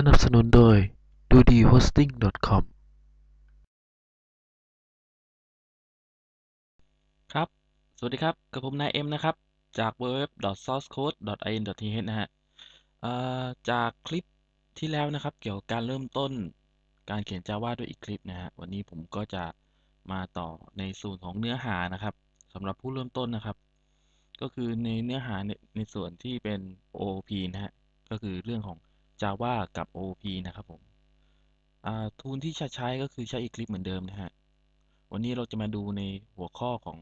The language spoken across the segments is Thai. สนับสนุนโดย dodihosting.com ครับสวัสดีครับกับผมนายเอ็มนะครับจาก websourcecode.in.th นะฮะจากคลิปที่แล้วนะครับเกี่ยวกับการเริ่มต้นการเขียน Java ด้วย Eclipse นะฮะวันนี้ผมก็จะมาต่อในส่วนของเนื้อหานะครับสำหรับผู้เริ่มต้นนะครับก็คือในเนื้อหาในส่วนที่เป็น OOP นะฮะก็คือเรื่องของJava กับ OOP นะครับผมทูลที่ใช้ก็คือใช้ Eclipse เหมือนเดิมนะฮะวันนี้เราจะมาดูในหัวข้อของ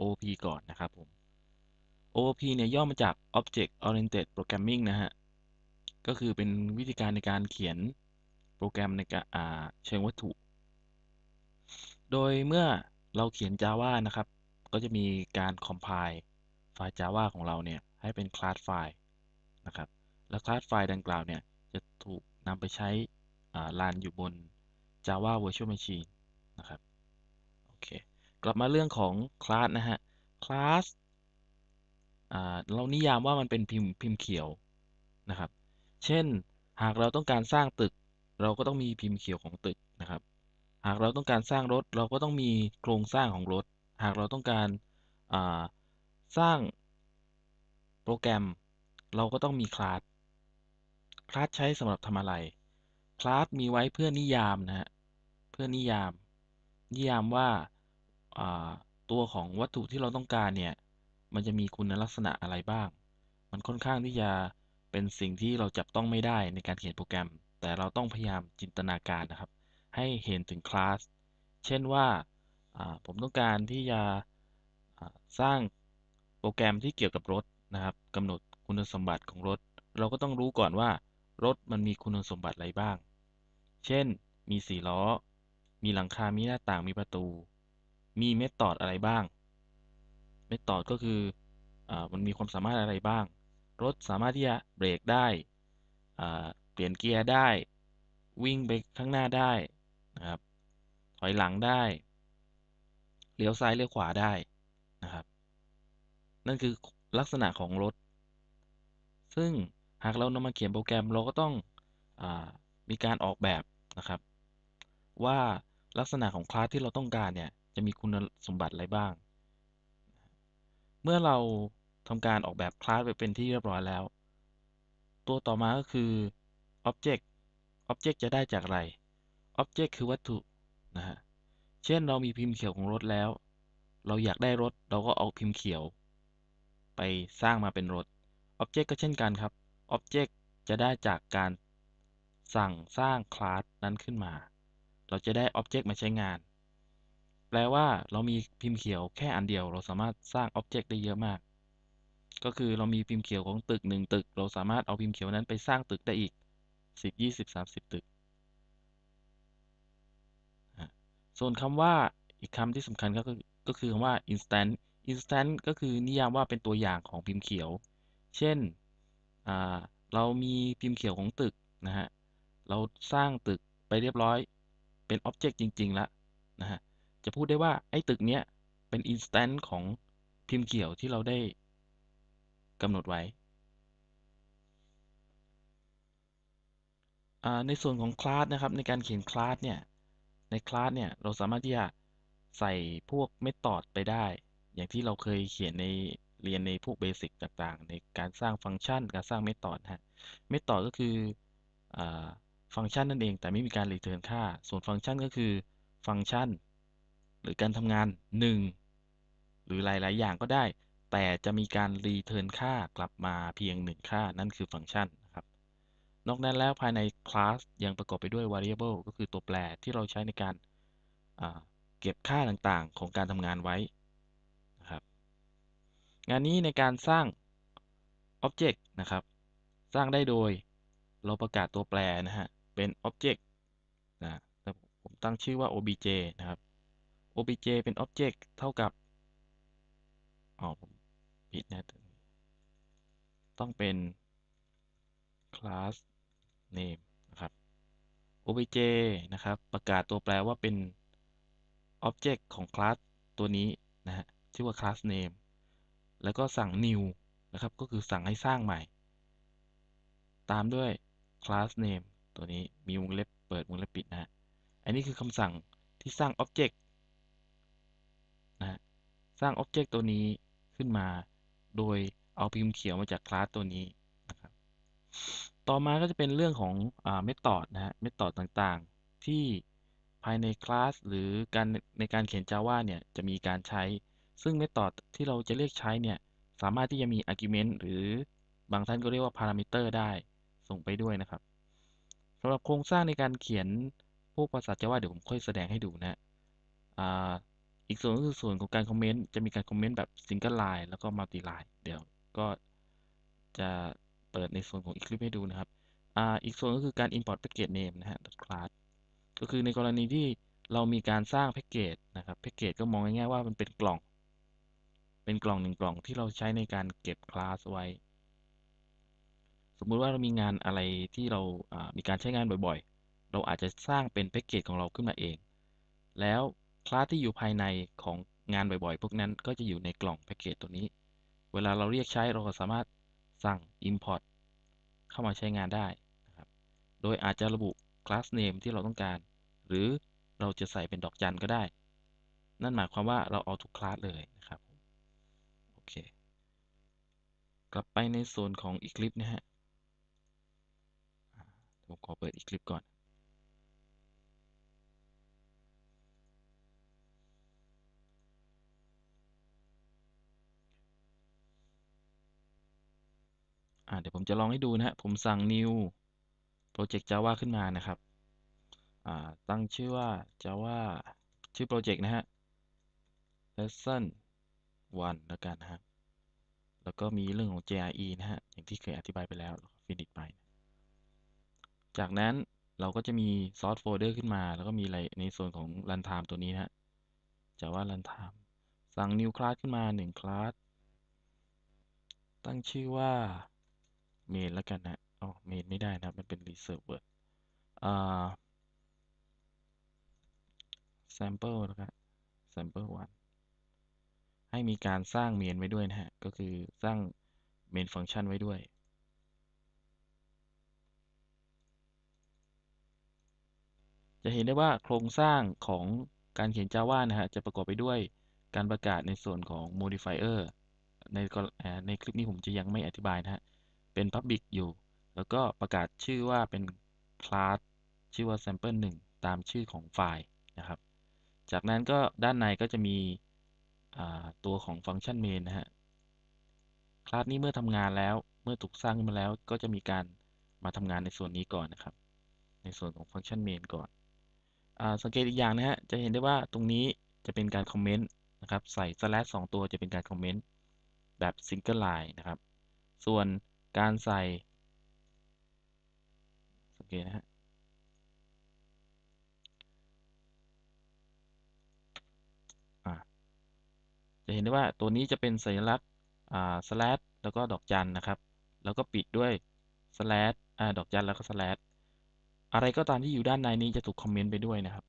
OOP ก่อนนะครับผม OOP เนี่ยย่อมาจาก Object Oriented Programming นะฮะก็คือเป็นวิธีการในการเขียนโปรแกรมในการเชิงวัตถุโดยเมื่อเราเขียน Java นะครับก็จะมีการ compile ไฟล์ Java ของเราเนี่ยให้เป็น class ไฟล์นะครับและคลาสไฟล์ดังกล่าวเนี่ยจะถูกนำไปใช้รันอยู่บน Java Virtual Machine นะครับโอเคกลับมาเรื่องของคลาสนะฮะคลาสเรานิยามว่ามันเป็นพิมพ์เขียวนะครับเช่นหากเราต้องการสร้างตึกเราก็ต้องมีพิมพ์เขียวของตึกนะครับหากเราต้องการสร้างรถเราก็ต้องมีโครงสร้างของรถหากเราต้องการสร้างโปรแกรมเราก็ต้องมีคลาสใช้สำหรับทำอะไรคลาสมีไว้เพื่อนิยามนะฮะเพื่อนิยามว่าตัวของวัตถุที่เราต้องการเนี่ยมันจะมีคุณลักษณะอะไรบ้างมันค่อนข้างที่จะเป็นสิ่งที่เราจับต้องไม่ได้ในการเขียนโปรแกรมแต่เราต้องพยายามจินตนาการนะครับให้เห็นถึงคลาสเช่นว่าผมต้องการที่จะสร้างโปรแกรมที่เกี่ยวกับรถนะครับกำหนดคุณสมบัติของรถเราก็ต้องรู้ก่อนว่ารถมันมีคุณสมบัติอะไรบ้างเช่นมี4ล้อมีหลังคามีหน้าต่างมีประตูมีเมธอดอะไรบ้างเมธอดก็คือมันมีความสามารถอะไรบ้างรถสามารถที่จะเบรกได้เปลี่ยนเกียร์ได้วิ่งไปข้างหน้าได้นะครับถอยหลังได้เลี้ยวซ้ายเลี้ยวขวาได้นะครับนั่นคือลักษณะของรถซึ่งหากเรานำมาเขียนโปรแกรมเราก็ต้องมีการออกแบบนะครับว่าลักษณะของคลาสที่เราต้องการเนี่ยจะมีคุณสมบัติอะไรบ้างเมื่อเราทำการออกแบบคลาสไปเป็นที่เรียบร้อยแล้วตัวต่อมาก็คือ Object จะได้จากอะไร Object คือวัตถุนะฮะเช่นเรามีพิมพ์เขียวของรถแล้วเราอยากได้รถเราก็เอาพิมพ์เขียวไปสร้างมาเป็นรถObject ก็เช่นกันครับ Object จะได้จากการสั่งสร้างคลาสนั้นขึ้นมาเราจะได้ Object มาใช้งานแปลว่าเรามีพิมพ์เขียวแค่อันเดียวเราสามารถสร้าง Object ได้เยอะมากก็คือเรามีพิมพ์เขียวของตึก1ตึกเราสามารถเอาพิมพ์เขียวนั้นไปสร้างตึกได้อีก10 20 30ตึกส่วนคำว่าอีกคำที่สำคัญก็คือคำว่า Instant Instant ก็คือนิยามว่าเป็นตัวอย่างของพิมพ์เขียวเช่นเรามีพิมพ์เขียวของตึกนะฮะเราสร้างตึกไปเรียบร้อยเป็นอ็อบเจกต์จริงๆแล้วนะฮะจะพูดได้ว่าไอ้ตึกเนี้ยเป็นอินสแตนต์ของพิมพ์เขียวที่เราได้กำหนดไว้ในส่วนของคลาสนะครับในการเขียนคลาสเนี่ยในคลาสเนี่ยเราสามารถที่จะใส่พวกเมธอดไปได้อย่างที่เราเคยเขียนในเรียนในพวกเบสิกต่างๆในการสร้างฟังก์ชันการสร้างเมธอดนะฮะเมธอดก็คือฟังก์ชันนั่นเองแต่ไม่มีการรีเทิร์นค่าส่วนฟังก์ชันก็คือฟังก์ชันหรือการทำงาน1หรือหลายๆอย่างก็ได้แต่จะมีการรีเทิร์นค่ากลับมาเพียง1ค่านั่นคือฟังก์ชันนะครับนอกนั้นแล้วภายในคลาสยังประกอบไปด้วย variable ก็คือตัวแปรที่เราใช้ในการเก็บค่าต่างๆของการทำงานไว้งานนี้ในการสร้าง Object นะครับสร้างได้โดยเราประกาศตัวแปรนะฮะเป็น Object นะแต่ผมตั้งชื่อว่า obj นะครับ obj เป็น Object เท่ากับผมผิดนะต้องเป็น class name นะครับ obj นะครับประกาศตัวแปรว่าเป็น Object ของ class ตัวนี้นะฮะชื่อว่า class nameแล้วก็สั่ง new นะครับก็คือสั่งให้สร้างใหม่ตามด้วย class name ตัวนี้มีวงเล็บเปิดวงเล็บปิดนะฮะอันนี้คือคำสั่งที่สร้าง Object นะฮะสร้าง Object ตัวนี้ขึ้นมาโดยเอาพิมพ์เขียวมาจากคลาสตัวนี้นะครับต่อมาก็จะเป็นเรื่องของเมธอดนะฮะเมธอดต่างๆที่ภายในคลาสหรือการในการเขียน Java เนี่ยจะมีการใช้ซึ่งเมธอดที่เราจะเลือกใช้เนี่ยสามารถที่จะมี argument หรือบางท่านก็เรียกว่า parameter ได้ส่งไปด้วยนะครับสำหรับโครงสร้างในการเขียนพวกภาษา Java เดี๋ยวผมค่อยแสดงให้ดูนะอีกส่วนก็คือส่วนของการคอมเมนต์จะมีการคอมเมนต์แบบ single line แล้วก็ multi line เดี๋ยวก็จะเปิดในส่วนของ Eclipse ให้ดูนะครับอีกส่วนก็คือการ import package name นะฮะ class ก็คือในกรณีที่เรามีการสร้างแพ็กเกจนะครับแพ็กเกจก็มองง่ายๆว่ามันเป็นกล่องหนึ่งกล่องที่เราใช้ในการเก็บคลาสไว้สมมุติว่าเรามีงานอะไรที่เรามีการใช้งานบ่อยๆเราอาจจะสร้างเป็นแพ็กเกจของเราขึ้นมาเองแล้วคลาสที่อยู่ภายในของงานบ่อยๆพวกนั้นก็จะอยู่ในกล่องแพ็กเกจตัวนี้เวลาเราเรียกใช้เราก็สามารถสั่ง import เข้ามาใช้งานได้นะครับโดยอาจจะระบุคลาส name ที่เราต้องการหรือเราจะใส่เป็นดอกจันก็ได้นั่นหมายความว่าเราเอาทุกคลาสเลยนะครับโอเคกลับไปในโซนของ Eclipse นะฮะผมขอเปิด Eclipse ก่อนเดี๋ยวผมจะลองให้ดูนะฮะผมสั่ง new project java ขึ้นมานะครับตั้งชื่อว่า java ชื่อ project นะฮะ lesson 1แล้วกันนะครับแล้วก็มีเรื่องของ JRE นะฮะอย่างที่เคยอธิบายไปแล้วfinish ไปจากนั้นเราก็จะมี source folder ขึ้นมาแล้วก็มีอะไรในส่วนของ runtime ตัวนี้นะฮะ java runtime สั่ง new class ขึ้นมา1 class ตั้งชื่อว่าเมนแล้วกันนะเมนไม่ได้นะมันเป็น reserved word sample แล้วกัน sample 1ให้มีการสร้างเมนไว้ด้วยนะฮะก็คือสร้างเมนฟังก์ชันไว้ด้วยจะเห็นได้ว่าโครงสร้างของการเขียน Java นะฮะจะประกอบไปด้วยการประกาศในส่วนของ modifier ในคลิปนี้ผมจะยังไม่อธิบายนะฮะเป็น Public อยู่แล้วก็ประกาศชื่อว่าเป็น Class ชื่อว่า Sample 1ตามชื่อของไฟล์นะครับจากนั้นก็ด้านในก็จะมีตัวของฟังก์ชัน Main นะฮะ Class นี้เมื่อทำงานแล้วเมื่อถูกสร้างขึ้นมาแล้วก็จะมีการมาทำงานในส่วนนี้ก่อนนะครับในส่วนของฟังก์ชัน Main ก่อนสังเกตอีกอย่างนะฮะจะเห็นได้ว่าตรงนี้จะเป็นการคอมเมนต์นะครับใส่ slash 2ตัวจะเป็นการคอมเมนต์แบบ Single Line นะครับส่วนการใส่สังเกตนะฮะจะเห็นได้ว่าตัวนี้จะเป็นสัญลักษณ์slash แล้วก็ดอกจันนะครับแล้วก็ปิดด้วย slash ดอกจันแล้วก็ slash อะไรก็ตามที่อยู่ด้านในนี้จะถูกคอมเมนต์ไปด้วยนะครับ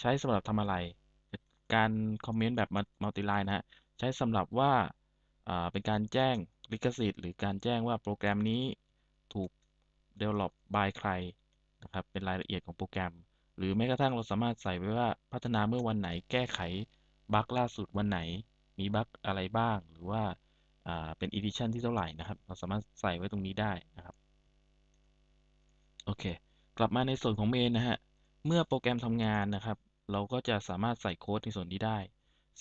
ใช้สำหรับทำอะไรการคอมเมนต์แบบ multi-line นะฮะใช้สำหรับว่าเป็นการแจ้งลิขสิทธิ์หรือการแจ้งว่าโปรแกรมนี้ถูก develop by ใครนะครับเป็นรายละเอียดของโปรแกรมหรือแม้กระทั่งเราสามารถใส่ไว้ว่าพัฒนาเมื่อวันไหนแก้ไขบั๊กล่าสุดวันไหนมีบั๊กอะไรบ้างหรือว่าเป็น edition ที่เท่าไหร่นะครับเราสามารถใส่ไว้ตรงนี้ได้นะครับโอเคกลับมาในส่วนของ main นะฮะเมื่อโปรแกรมทำงานนะครับเราก็จะสามารถใส่โค้ดในส่วนนี้ได้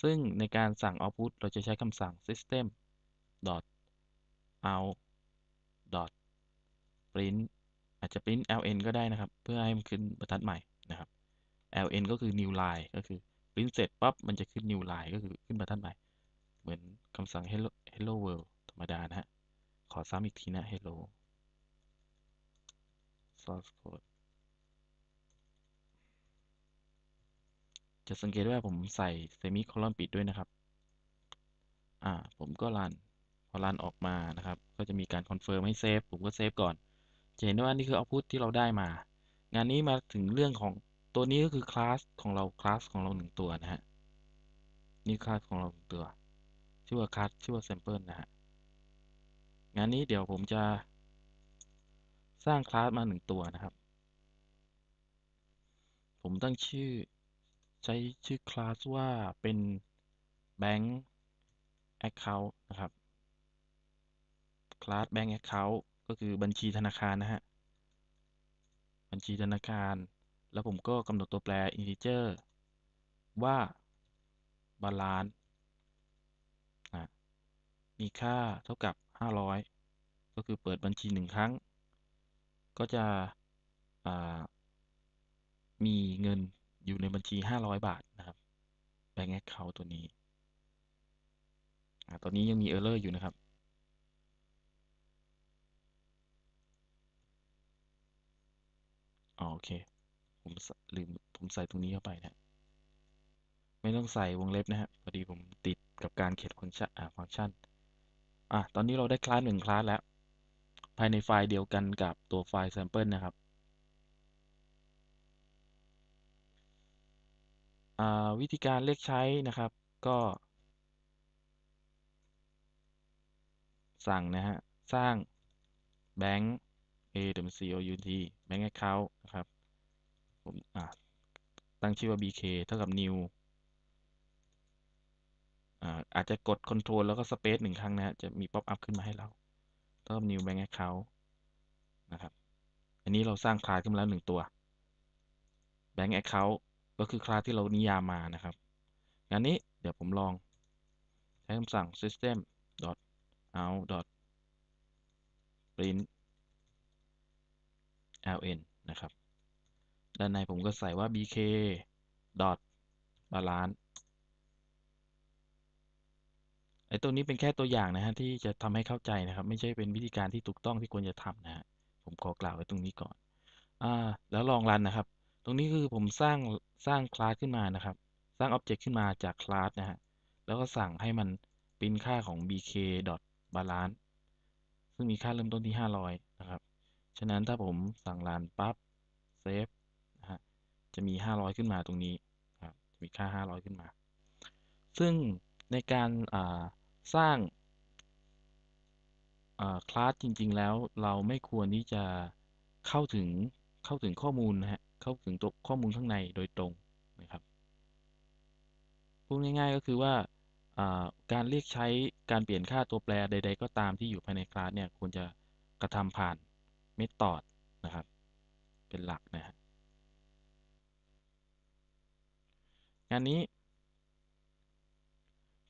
ซึ่งในการสั่ง output เราจะใช้คำสั่ง system.out.print อาจจะ print ln ก็ได้นะครับเพื่อให้มันขึ้นบรรทัดใหม่นะครับ ln ก็คือ new line ก็คือ print เสร็จปั๊บมันจะขึ้น new line ก็คือขึ้นบรรทัดใหม่เหมือนคำสั่ง hello world ธรรมดานะฮะขอซ้ำอีกทีนะ hello source code จะสังเกตว่าผมใส่เซมิโคลอนปิดด้วยนะครับผมก็รันพอรันออกมานะครับก็จะมีการคอนเฟิร์มให้เซฟผมก็เซฟก่อนจะเห็นได้ว่านี่คือเอาท์พุตที่เราได้มางานนี้มาถึงเรื่องของตัวนี้ก็คือคลาสของเรา1ตัวนะฮะนี่คลาสของเรา1ตัวชื่อว่าคลาสชื่อว่าแซมเปิลนะฮะงานนี้เดี๋ยวผมจะ สร้างคลาสมาหนึ่งตัวนะครับผมตั้งชื่อใช้ชื่อคลาสว่าเป็น Bank Account นะครับคลาส Bank Account ก็คือบัญชีธนาคารนะฮะบัญชีธนาคารแล้วผมก็กำหนดตัวแปร integer ว่า balance มีค่าเท่ากับ500ก็คือเปิดบัญชี1ครั้งก็จะมีเงินอยู่ในบัญชี500บาทนะครับ Bank Account ตัวนี้ตอนนี้ยังมี error อยู่นะครับโอเคผมใส่ตรงนี้เข้าไปนะไม่ต้องใส่วงเล็บนะฮะพอดีผมติดกับการเขียนฟังก์ชันตอนนี้เราได้คลาส1คลาสแล้วภายในไฟล์เดียวกันกับตัวไฟล์ sample นะครับวิธีการเลือกใช้นะครับก็สั่งนะฮะสร้าง bank account bank account นะครับผมตั้งชื่อว่า bk เท่ากับ new อาจจะกด control แล้วก็ space 1 ครั้งนะฮะจะมี pop up ขึ้นมาให้เราเท่ากับ new bank account นะครับอันนี้เราสร้างคลาสขึ้นมาแล้ว1ตัว bank account ก็คือคลาสที่เรานิยามมานะครับงานนี้เดี๋ยวผมลองใช้คำสั่ง system.out.println นะครับด้านในผมก็ใส่ว่า bk. balance ไอตัวนี้เป็นแค่ตัวอย่างนะฮะที่จะทำให้เข้าใจนะครับไม่ใช่เป็นวิธีการที่ถูกต้องที่ควรจะทำนะฮะผมขอกล่าวไว้ตรงนี้ก่อนแล้วลองรันนะครับตรงนี้คือผมสร้างคลาสขึ้นมานะครับสร้างอ็อบเจกต์ขึ้นมาจากคลาสนะฮะแล้วก็สั่งให้มันปริ้นค่าของ bk.balance ซึ่งมีค่าเริ่มต้นที่500นะครับฉะนั้นถ้าผมสั่งรันปั๊บเซฟนะฮะจะมี500ขึ้นมาตรงนี้ครับมีค่า500ขึ้นมาซึ่งในการสร้างคลาสจริงๆแล้วเราไม่ควรที่จะเข้าถึงข้อมูลนะฮะเข้าถึงตัวข้อมูลข้างในโดยตรงนะครับพูดง่ายๆก็คือว่าการเรียกใช้การเปลี่ยนค่าตัวแปรใดๆก็ตามที่อยู่ภายในคลาสเนี่ยควรจะกระทำผ่านเมธอดนะครับเป็นหลักนะฮะงานนี้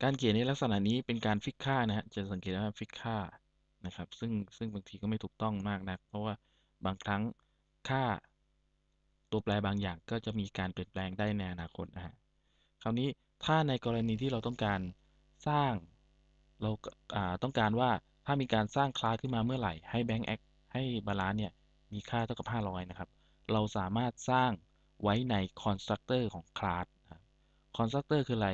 การเขียนในลักษณะนี้เป็นการฟิกค่านะฮะจะสังเกตว่าฟิกค่านะครับซึ่งบางทีก็ไม่ถูกต้องมากนักเพราะว่าบางครั้งค่าตัวแปรบางอย่างก็จะมีการเปลี่ยนแปลงได้ในอนาคตนะฮะคราวนี้ถ้าในกรณีที่เราต้องการสร้างเราต้องการว่าถ้ามีการสร้างคลาสขึ้นมาเมื่อไหร่ให้แบงค์แอคให้บาลานซ์เนี่ยมีค่าเท่ากับ500นะครับเราสามารถสร้างไว้ในคอนสตรักเตอร์ของคลาสคอนสตรักเตอร์คืออะไร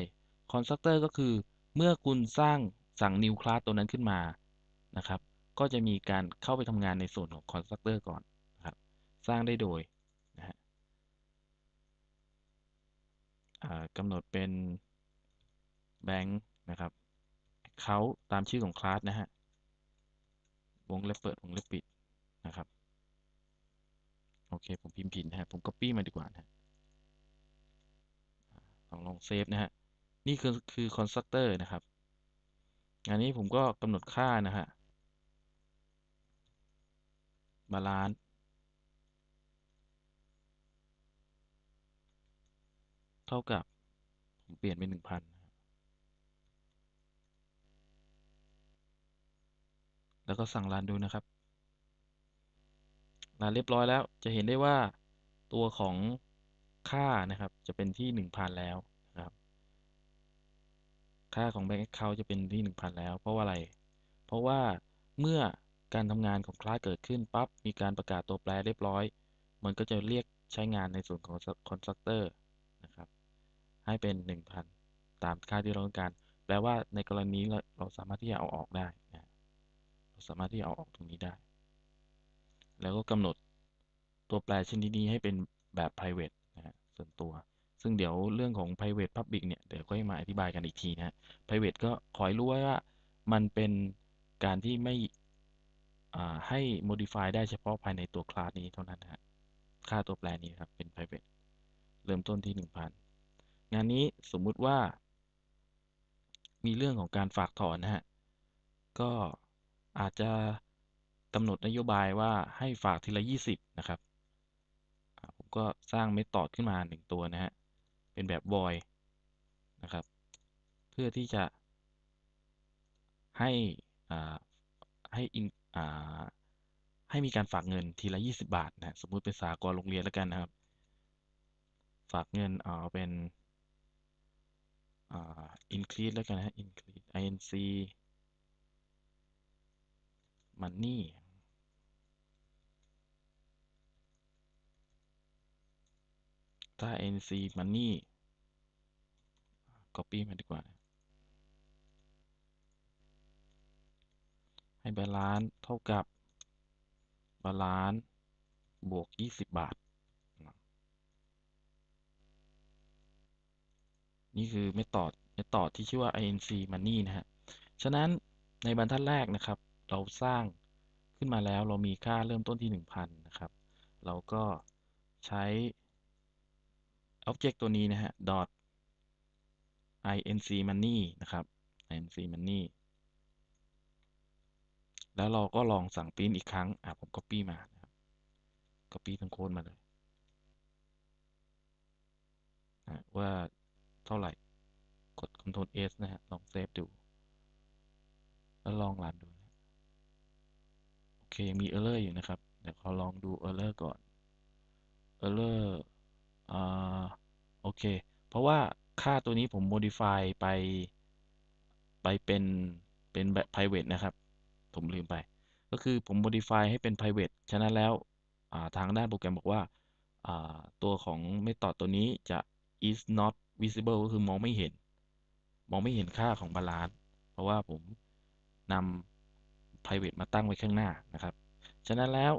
คอนสตรักเตอร์ก็คือเมื่อคุณสร้างสั่ง new class ตัวนั้นขึ้นมานะครับก็จะมีการเข้าไปทำงานในส่วนของคอนสตรักเตอร์ก่อนนะครับสร้างได้โดยนะฮะกำหนดเป็นแบงค์นะครับเขาตามชื่อของคลาสนะฮะวงเล็บเปิดวงเล็บปิดนะครับโอเคผมพิมพ์ผิดนะฮะผม copy มาดีกว่านะลองเซฟนะฮะนี่คือคอนสตรักเตอร์นะครับอันนี้ผมก็กำหนดค่านะฮะบาลานซ์เท่ากับผมเปลี่ยนเป็น 1,000 แล้วก็สั่งรันดูนะครับรันเรียบร้อยแล้วจะเห็นได้ว่าตัวของค่านะครับจะเป็นที่ 1,000 แล้วค่าของ Bank Account จะเป็นที่ 1,000 แล้วเพราะว่าอะไรเพราะว่าเมื่อการทำงานของคลาสเกิดขึ้นปั๊บมีการประกาศตัวแปรเรียบร้อยมันก็จะเรียกใช้งานในส่วนของคอนสตรักเตอร์นะครับให้เป็น 1,000 ตามค่าที่เราต้องการแปลว่าในกรณีเราสามารถที่จะเอาออกได้นะเราสามารถที่จะเอาออกตรงนี้ได้แล้วก็กำหนดตัวแปรชนิดนี้ให้เป็นแบบ private นะฮะส่วนตัวซึ่งเดี๋ยวเรื่องของ private public เนี่ยเดี๋ยวก็ให้มาอธิบายกันอีกทีนะ private ก็ขอให้รู้ว่ามันเป็นการที่ไม่ ให้ modify ได้เฉพาะภายในตัวคลาสนี้เท่านั้นฮะค่าตัวแปรนี้ครับเป็น private เริ่มต้นที่ 1,000 งานนี้สมมุติว่ามีเรื่องของการฝากถอนนะฮะก็อาจจะกำหนดนโยบายว่าให้ฝากทีละ20นะครับผมก็สร้างเมธอดขึ้นมา1ตัวนะฮะเป็นแบบ void นะครับเพื่อที่จะให้มีการฝากเงินทีละ20บาทนะสมมุติเป็นสหกรณ์โรงเรียนแล้วกันนะครับฝากเงินเอาเป็นincrease แล้วกันนะ increase inc money ถ้า inc money copy มาดีกว่าให้ balance เท่ากับ balance บวก20บาทนี่คือเมธอดที่ชื่อว่า inc money นะฮะฉะนั้นในบรรทัดแรกนะครับเราสร้างขึ้นมาแล้วเรามีค่าเริ่มต้นที่ 1,000 นะครับเราก็ใช้ object ตัวนี้นะฮะ dot inc money นะครับ inc money แล้วเราก็ลองสั่ง print อีกครั้งผม copy มานะครับ copy ทั้งโค้ดมาเลยว่าเท่าไหร่กด Ctrl S นะฮะลองเซฟดูแล้วลองรันดูนะโอเคยังมี error อยู่นะครับเดี๋ยวเราลองดู error ก่อน error โอเคเพราะว่าค่าตัวนี้ผม modify ไปเป็นแบบ private นะครับผมลืมไปก็คือผม modify ให้เป็น private ฉะนั้นแล้วทางด้านโปรแกรมบอกว่าตัวของmethod ตัวนี้จะ is not visible ก็คือมองไม่เห็นค่าของบาลานซ์เพราะว่าผมนำ private มาตั้งไว้ข้างหน้านะครับฉะนั้นแล้ว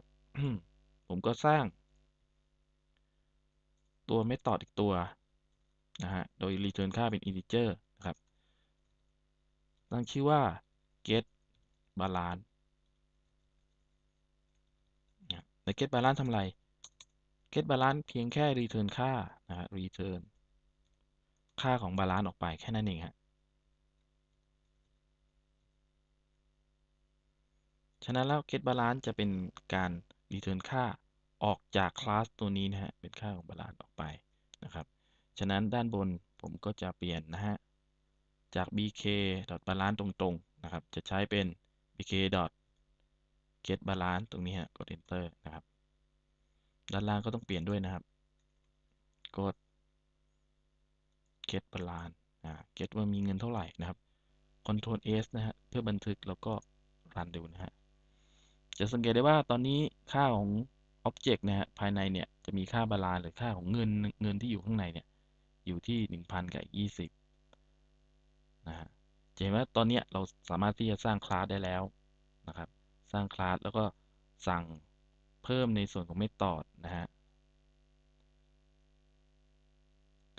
ผมก็สร้างตัวmethod อีกตัวนะฮะโดย return ค่าเป็น integer นะครับตั้งชื่อว่า get balance ใน get balance ทำไร get balance เพียงแค่ return ค่านะฮะ return ค่าของ balance ออกไปแค่นั้นเองฮะฉะนั้นแล้ว get balance จะเป็นการ return ค่าออกจากคลาสตัวนี้นะฮะเป็นค่าของ balance ออกไปนะครับฉะนั้นด้านบนผมก็จะเปลี่ยนนะฮะจาก bk.balance ตรงๆนะครับจะใช้เป็น bk.getBalance ตรงนี้ฮะกด Enter นะครับด้านล่างก็ต้องเปลี่ยนด้วยนะครับกด getBalance get ว่ามีเงินเท่าไหร่นะครับ Ctrl S นะฮะเพื่อบันทึกแล้วก็รันดูนะฮะจะสังเกตได้ว่าตอนนี้ค่าของ Object นะฮะภายในเนี่ยจะมีค่า balance หรือค่าของเงินที่อยู่ข้างในเนี่ยอยู่ที่ 1,000 กับ 20 นะฮะจะเห็นว่าตอนนี้เราสามารถที่จะสร้างคลาสได้แล้วนะครับสร้างคลาสแล้วก็สั่งเพิ่มในส่วนของmethodนะฮะ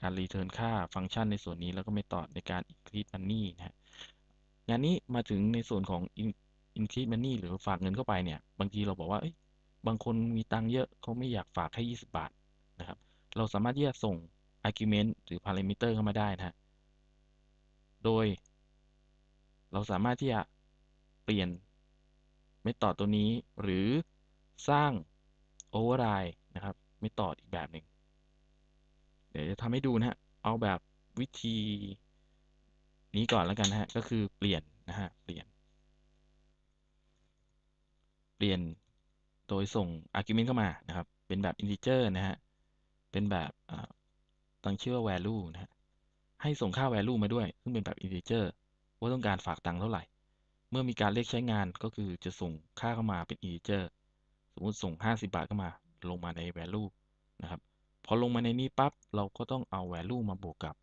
การ return ค่าฟังก์ชันในส่วนนี้แล้วก็methodในการ increase money นะฮะงานนี้มาถึงในส่วนของ increase money หรือฝากเงินเข้าไปเนี่ยบางทีเราบอกว่าบางคนมีตังเยอะเขาไม่อยากฝากแค่20บาทนะครับเราสามารถที่จะส่ง argument หรือ parameter เข้ามาได้นะฮะโดยเราสามารถที่จะเปลี่ยนmethodตัวนี้หรือสร้าง override นะครับmethodอีกแบบหนึ่งเดี๋ยวจะทำให้ดูนะฮะเอาแบบวิธีนี้ก่อนแล้วกันนะฮะก็คือเปลี่ยนนะฮะเปลี่ยนโดยส่ง argument เข้ามานะครับเป็นแบบ integer นะฮะเป็นแบบตั้งชื่อว่า value นะฮะให้ส่งค่า value มาด้วยซึ่งเป็นแบบ integer ว่าต้องการฝากตังค์เท่าไหร่เมื่อมีการเรียกใช้งานก็คือจะส่งค่าเข้ามาเป็น integer สมมุติส่ง50บาทเข้ามาลงมาใน value นะครับพอลงมาในนี้ปั๊บเราก็ต้องเอา value มาบวกกับ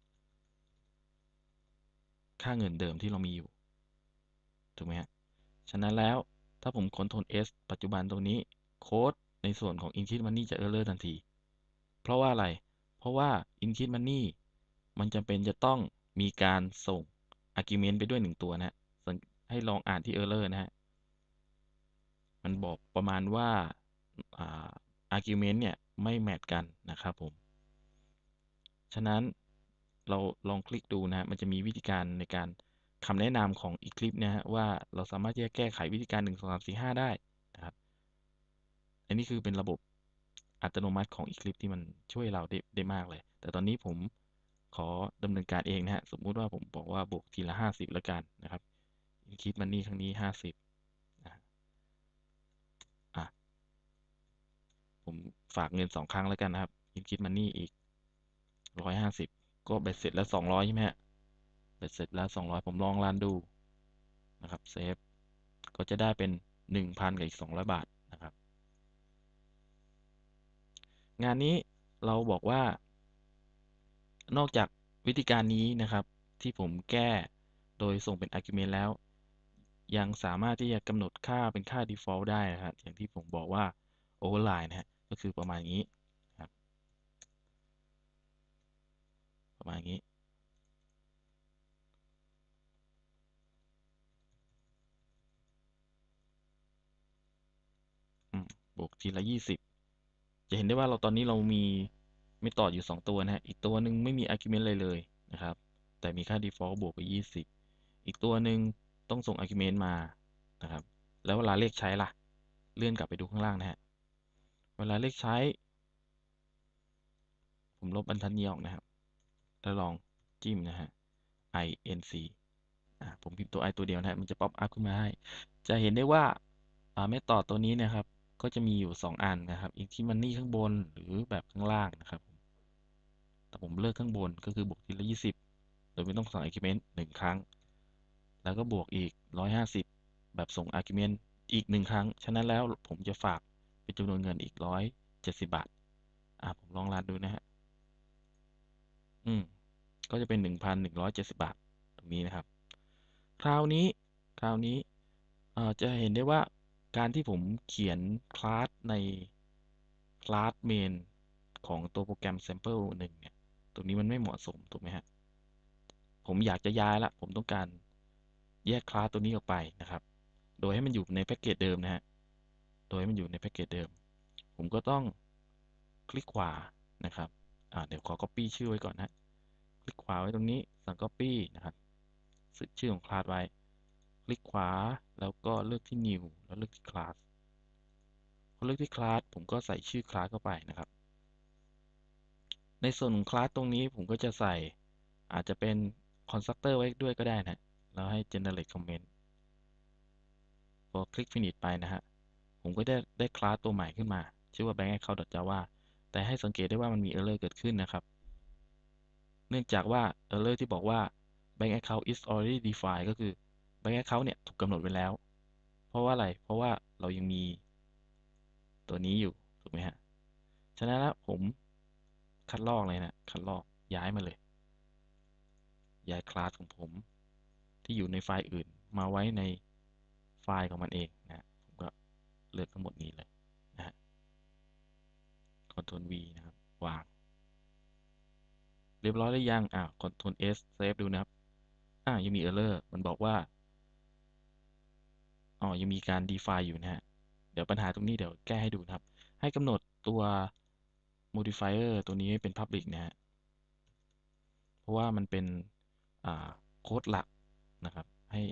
ค่าเงินเดิมที่เรามีอยู่ถูกไหมฮะฉะนั้นแล้วถ้าผม Ctrl S ปัจจุบันตรงนี้โค้ดในส่วนของ Increase Money จะ Error ทันทีเพราะว่าอะไรเพราะว่า Increase Money มันจำเป็นจะต้องมีการส่ง Argument ไปด้วย1ตัวนะฮะให้ลองอ่านที่ Error นะฮะ มันบอกประมาณว่า argument เนี่ยไม่แมทกันนะครับผมฉะนั้นเราลองคลิกดูนะมันจะมีวิธีการในการคำแนะนำของ Eclipse นะฮะว่าเราสามารถแก้ไขวิธีการ1 2 3 4 5ได้นะครับอันนี้คือเป็นระบบอัตโนมัติของ Eclipse ที่มันช่วยเราได้มากเลยแต่ตอนนี้ผมขอดำเนินการเองนะฮะสมมุติว่าผมบอกว่าบวกทีละ50แล้วกันนะครับคิดมันนี่ครั้งนี้50นะผมฝากเงิน2ครั้งแล้วกันนะครับคิดมันนี่อีก150ก็เบ็ดเสร็จแล้ว200ใช่ไหมฮะเบ็ดเสร็จแล้ว200ผมลองรันดูนะครับเซฟก็จะได้เป็น 1,000 กับอีก200บาทนะครับงานนี้เราบอกว่านอกจากวิธีการนี้นะครับที่ผมแก้โดยส่งเป็น argument แล้วยังสามารถที่จะกำหนดค่าเป็นค่า default ได้นะครับอย่างที่ผมบอกว่า override นะฮะก็คือประมาณนี้ครับประมาณนี้บวกทีละ20จะเห็นได้ว่าเราตอนนี้เรามีไม่ต่ออยู่2ตัวนะฮะอีกตัวหนึ่งไม่มี argument เลยนะครับแต่มีค่า default บวกไป20อีกตัวหนึ่งต้องส่ง argument มานะครับแล้วเวลาเลขใช้ล่ะเลื่อนกลับไปดูข้างล่างนะฮะเวลาเลขใช้ผมลบบรรทัดนี้ออกนะครับแล้วลองจิ้มนะฮะ inc ผมพิมพ์ตัว i ตัวเดียวนะฮะมันจะป๊อปอัพขึ้นมาให้จะเห็นได้ว่าแม่ต่อตัวนี้นะครับก็จะมีอยู่2อันนะครับอีกที่มันนี่ข้างบนหรือแบบข้างล่างนะครับแต่ผมเลือกข้างบนก็คือบวกทีละ20โดยไม่ต้องส่ง argument 1ครั้งแล้วก็บวกอีก150แบบส่ง argument อีก1ครั้งฉะนั้นแล้วผมจะฝากเป็นจำนวนเงินอีก170บาทผมลองรันดูนะฮะก็จะเป็น 1,170 บาทตรงนี้นะครับคราวนี้จะเห็นได้ว่าการที่ผมเขียนคลาสในคลาสเมนของตัวโปรแกรม sample 1เนี่ยตรงนี้มันไม่เหมาะสมถูกไหมฮะผมอยากจะย้ายละผมต้องการแยกคลาสตัวนี้ออกไปนะครับโดยให้มันอยู่ในแพ็กเกจเดิมนะฮะโดยให้มันอยู่ในแพ็กเกจเดิมผมก็ต้องคลิกขวานะครับเดี๋ยวขอ copy ชื่อไว้ก่อนนะคลิกขวาไว้ตรงนี้สั่ง copy นะครับชื่อของคลาสไว้คลิกขวาแล้วก็เลือกที่ new แล้วเลือกที่ class พอเลือกที่ class ผมก็ใส่ชื่อ class เข้าไปนะครับในส่วนของ class ตรงนี้ผมก็จะใส่อาจจะเป็น constructor ไว้ด้วยก็ได้นะแล้วให้ generate comment พอคลิก finish ไปนะฮะผมก็ได้ class ตัวใหม่ขึ้นมาชื่อว่า bank.account.java แต่ให้สังเกตได้ว่ามันมี error เกิดขึ้นนะครับเนื่องจากว่า error ที่บอกว่า bank.account is already defined ก็คือBank Account เนี่ยถูกกำหนดไว้แล้วเพราะว่าอะไรเพราะว่าเรายังมีตัวนี้อยู่ถูกไหมฮะฉะนั้นแล้วผมคัดลอกเลยนะคัดลอกย้ายมาเลยย้ายคลาสของผมที่อยู่ในไฟล์อื่นมาไว้ในไฟล์ของมันเองนะผมก็เลือกทั้งหมดนี้เลยนะฮะ Ctrl V นะครับวางเรียบร้อยหรือยังCtrl S เซฟดูนะครับยังมี error มันบอกว่ายังมีการ define อยู่นะฮะเดี๋ยวปัญหาตรงนี้เดี๋ยวแก้ให้ดูนะครับให้กำหนดตัว modifier ตัวนี้เป็น public นะฮะเพราะว่ามันเป็นโค้ดหลักนะครับให้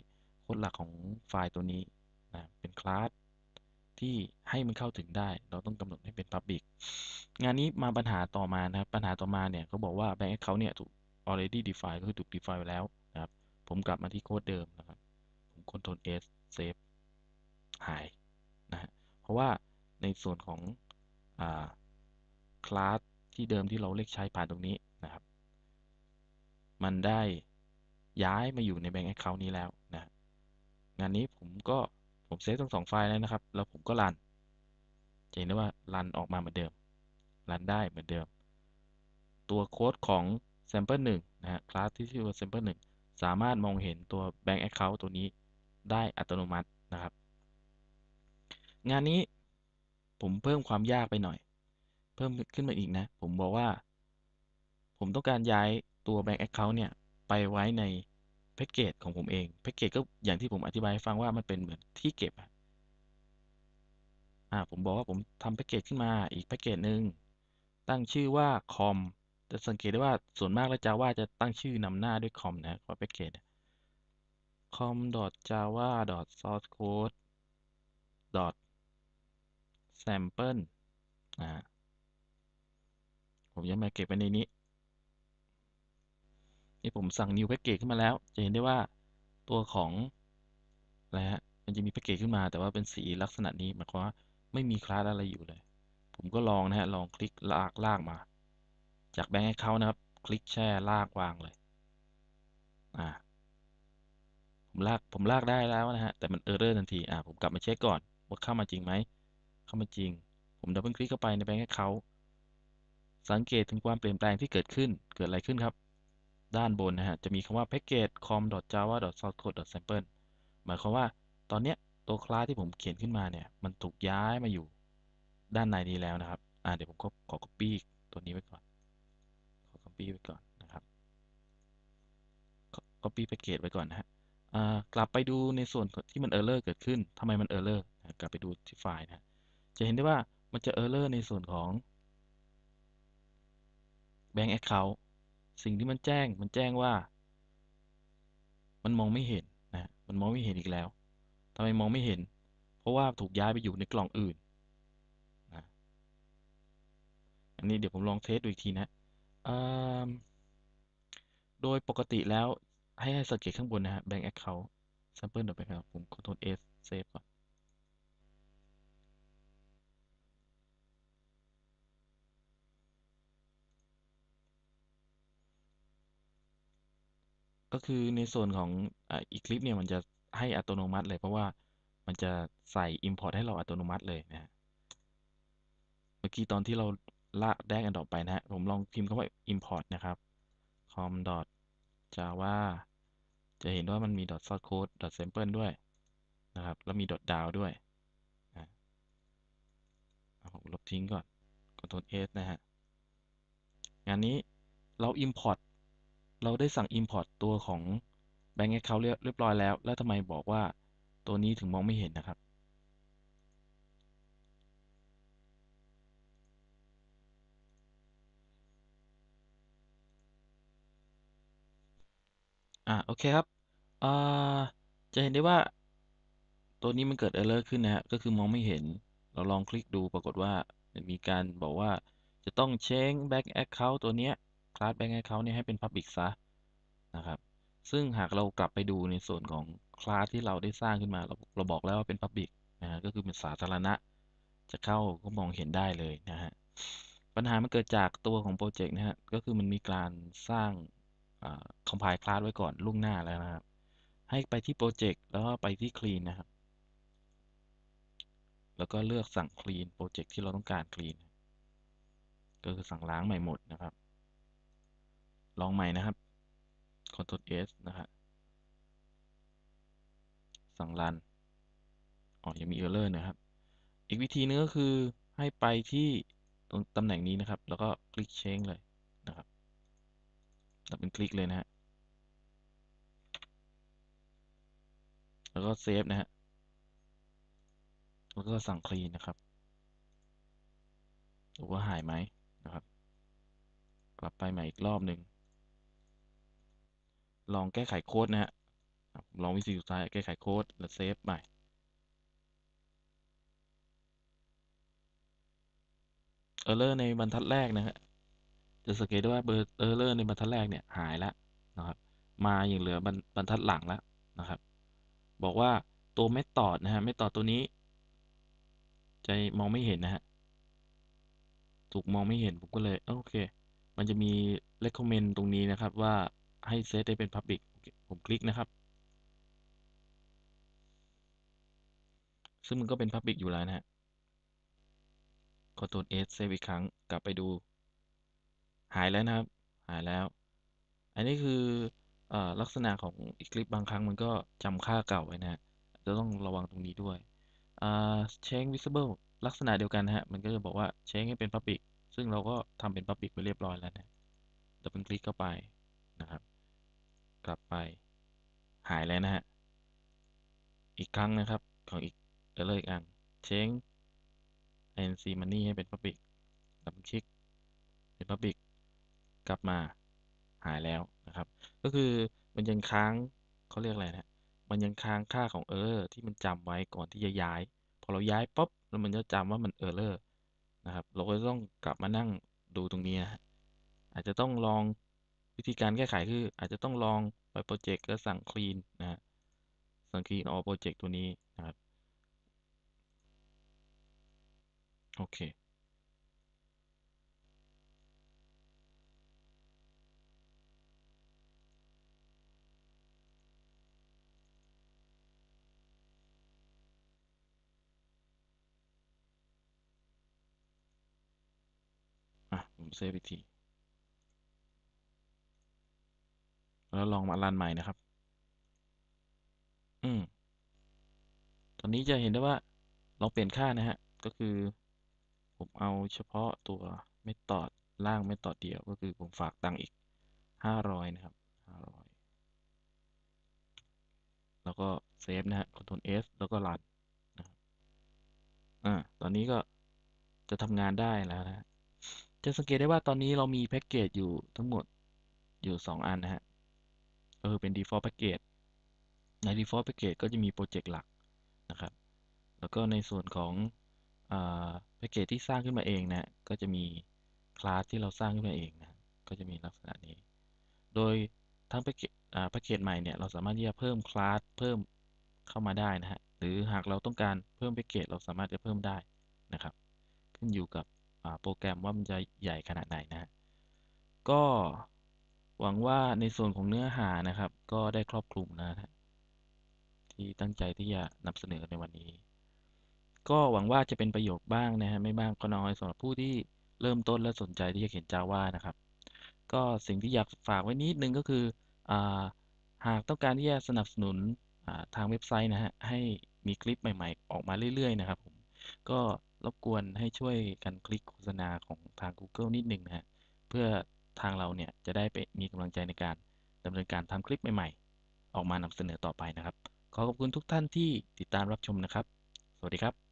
โค้ดหลักของไฟล์ตัวนี้นะเป็นคลาสที่ให้มันเข้าถึงได้เราต้องกำหนดให้เป็น public งานนี้มาปัญหาต่อมานะครับปัญหาต่อมาเนี่ยเขาบอกว่า bank account เนี่ยถูก already define ก็คือถูก define ไปแล้วนะครับผมกลับมาที่โค้ดเดิมนะครับผม Ctrl S Save หายนะฮะเพราะว่าในส่วนของคลาสที่เดิมที่เราเรียกใช้ผ่านตรงนี้นะครับมันได้ย้ายมาอยู่ใน Bank Account นี้แล้วนะงานนี้ผมเซฟทั้ง2ไฟล์แล้วนะครับแล้วผมก็รันจะเห็นได้ว่ารันออกมาเหมือนเดิมรันได้เหมือนเดิมตัวโค้ดของ Sample 1 นะฮะคลาสที่ชื่อว่า Sample 1สามารถมองเห็นตัว Bank Account ตัวนี้ได้อัตโนมัตินะครับงานนี้ผมเพิ่มความยากไปหน่อยเพิ่มขึ้นมาอีกนะผมบอกว่าผมต้องการย้ายตัว Bank Account เนี่ยไปไว้ในแพ็กเกจของผมเองแพ็กเกจก็อย่างที่ผมอธิบายให้ฟังว่ามันเป็นเหมือนที่เก็บ ผมบอกว่าผมทำแพ็กเกจขึ้นมาอีกแพ็กเกจหนึ่งตั้งชื่อว่าคอมจะสังเกตได้ว่าส่วนมากแล้ว Java จะตั้งชื่อนำหน้าด้วยคอมนะแพ็กเกจ com.java.sourcecode.sample ผมจะมาเก็บไว้ในนี้นี่ผมสั่ง new package ขึ้นมาแล้วจะเห็นได้ว่าตัวของอะไรฮะมันจะมี package ขึ้นมาแต่ว่าเป็นสีลักษณะนี้หมายความว่าไม่มีคลาสอะไรอยู่เลยผมก็ลองนะฮะลองคลิกลากมาจากแบงค์ให้เขานะครับคลิกแช่ลากวางเลยผมลากได้แล้วนะฮะแต่มัน error ทันทีผมกลับมาเช็คก่อนว่าเข้ามาจริงไหมเข้ามาจริงผมดับเบิลคลิกเข้าไปในแบงค์ให้เขาสังเกตถึงความเปลี่ยนแปลงที่เกิดขึ้นเกิดอะไรขึ้นครับด้านบนนะฮะจะมีคำว่า package com.java.sourcecode.sample หมายความว่าตอนนี้ตัวคลาสที่ผมเขียนขึ้นมาเนี่ยมันถูกย้ายมาอยู่ด้านในนี้แล้วนะครับเดี๋ยวผมก็ขอ copy ตัวนี้ไว้ก่อนขอ copy ไว้ก่อนนะครับ copy package ไว้ก่อนนะฮะกลับไปดูในส่วนที่มัน error เกิดขึ้นทำไมมัน error กลับไปดูที่ไฟล์นะจะเห็นได้ว่ามันจะ error ในส่วนของ bank accountสิ่งที่มันแจ้งว่ามันมองไม่เห็นนะมันมองไม่เห็นอีกแล้วทำไมมองไม่เห็นเพราะว่าถูกย้ายไปอยู่ในกล่องอื่นนะอันนี้เดี๋ยวผมลองเทสดูอีกทีนะโดยปกติแล้วให้สังเกตข้างบนนะฮะ Bank Account Sample ไปครับผม Ctrl S Save ก่อนก็คือในส่วนของEclipse เนี่ยมันจะให้อัตโนมัติเลยเพราะว่ามันจะใส่ import ให้เราอัตโนมัติเลยนะเมื่อกี้ตอนที่เราลากแดกอันดอกไปนะฮะผมลองพิมพ์เข้าไป import นะครับ com.java จะเห็นว่ามันมี .sourcecode.sample ด้วยนะครับแล้วมี .down ด้วยนะผมลบทิ้งก่อน Ctrl S นะฮะงานนี้เรา importเราได้สั่ง import ตัวของ Bank Account เรียบร้อยแล้วแล้วทำไมบอกว่าตัวนี้ถึงมองไม่เห็นนะครับโอเคครับจะเห็นได้ว่าตัวนี้มันเกิด error ขึ้นนะฮะก็คือมองไม่เห็นเราลองคลิกดูปรากฏว่ามีการบอกว่าจะต้อง change Bank Account ตัวเนี้ยคลาส Bank Account เนี่ยให้เป็น Public ซะนะครับซึ่งหากเรากลับไปดูในส่วนของคลาสที่เราได้สร้างขึ้นมาเราบอกแล้วว่าเป็น Public นะฮะก็คือเป็นสาธารณะจะเข้าก็มองเห็นได้เลยนะฮะปัญหามันเกิดจากตัวของโปรเจกต์นะฮะก็คือมันมีการสร้างcompile คลาสไว้ก่อนล่วงหน้าแล้วนะครับให้ไปที่โปรเจกต์แล้วก็ไปที่ Clean นะครับแล้วก็เลือกสั่ง Clean โปรเจกต์ที่เราต้องการ Clean ก็คือสั่งล้างใหม่หมดนะครับลองใหม่นะครับ Ctrl S นะครับสั่งรันยังมี error นะครับอีกวิธีนึงก็คือให้ไปที่ตรงตำแหน่งนี้นะครับแล้วก็คลิก Change เลยนะครับแล้วเป็นคลิกเลยนะฮะแล้วก็ Save นะฮะแล้วก็สั่ง Clean นะครับดูว่าหายไหมนะครับกลับไปใหม่อีกรอบหนึ่งลองแก้ไขโค้ดนะฮะลองวิธีสุดท้ายแก้ไขโค้ดแล้วเซฟใหม่Error ในบรรทัดแรกนะฮะจะสังเกตได้ว่าError ในบรรทัดแรกเนี่ยหายแล้วนะครับมาอย่างเหลือบรรทัดหลังแล้วนะครับบอกว่าตัวเมธอดนะฮะเมธอดตัวนี้จะมองไม่เห็นนะฮะถูกมองไม่เห็นผมก็เลยโอเคมันจะมี recommend ตรงนี้นะครับว่าให้เซตได้เป็น Public ผมคลิกนะครับซึ่งมันก็เป็น Public อยู่แล้วนะฮะ Ctrl S Save อีกครั้งกลับไปดูหายแล้วนะครับหายแล้วอันนี้คือลักษณะของEclipseบางครั้งมันก็จำค่าเก่าไว้นะฮะจะต้องระวังตรงนี้ด้วยChange Visible ลักษณะเดียวกันนะฮะมันก็จะบอกว่า Change ให้เป็น Publicซึ่งเราก็ทำเป็น Public ไปเรียบร้อยแล้วนะดับเบิลคลิกเข้าไปนะครับกลับไปหายแล้วนะฮะอีกครั้งนะครับของอีกError อีกอัน Change inc money ให้เป็น public ดับเบิลคลิกเป็น public กลับมาหายแล้วนะครับก็คือมันยังค้างเขาเรียกอะไรนะมันยังค้างค่าของ error ที่มันจำไว้ก่อนที่จะย้ายพอเราย้ายปุ๊บแล้วมันจะจำว่ามัน error นะครับเราก็ต้องกลับมานั่งดูตรงนี้นะอาจจะต้องลองวิธีการแก้ไขคืออาจจะต้องลองไปโปรเจกต์แล้วสั่ง clean นะฮะสั่ง clean all project ตัวนี้นะครับโอเคผมเซฟอีกทีแล้วลองมารันใหม่นะครับตอนนี้จะเห็นได้ว่าลองเปลี่ยนค่านะฮะก็คือผมเอาเฉพาะตัวเมธอดล่างเมธอดเดียวก็คือผมฝากตังค์อีก500นะครับ500แล้วก็เซฟนะฮะ Ctrl S แล้วก็รันนะครับตอนนี้ก็จะทำงานได้แล้วนะฮะจะสังเกตได้ว่าตอนนี้เรามีแพ็กเกจอยู่ทั้งหมดอยู่2อันนะฮะเป็น default package ใน default package ก็จะมีโปรเจกต์หลักนะครับแล้วก็ในส่วนของแพ็กเกจที่สร้างขึ้นมาเองนะก็จะมีคลาสที่เราสร้างขึ้นมาเองนะก็จะมีลักษณะนี้โดยทั้งแพ็กเกจใหม่เนี่ยเราสามารถที่จะเพิ่มคลาสเพิ่มเข้ามาได้นะฮะหรือหากเราต้องการเพิ่มแพ็กเกจเราสามารถจะเพิ่มได้นะครับขึ้นอยู่กับโปรแกรมว่ามันจะใหญ่ขนาดไหนนะก็หวังว่าในส่วนของเนื้อหานะครับก็ได้ครอบคลุมนะฮะที่ตั้งใจที่จะนำเสนอในวันนี้ก็หวังว่าจะเป็นประโยชน์บ้างนะฮะไม่บ้างก็น้อยสำหรับผู้ที่เริ่มต้นและสนใจที่จะเขียน Java นะครับก็สิ่งที่อยากฝากไว้นิดนึงก็คือหากต้องการที่จะสนับสนุนทางเว็บไซต์นะฮะให้มีคลิปใหม่ๆออกมาเรื่อยๆนะครับผมก็รบกวนให้ช่วยกันคลิกโฆษณาของทาง Google นิดนึงนะฮะเพื่อทางเราเนี่ยจะได้ไปมีกำลังใจในการดำเนินการทำคลิปใหม่ๆออกมานำเสนอต่อไปนะครับขอขอบคุณทุกท่านที่ติดตามรับชมนะครับสวัสดีครับ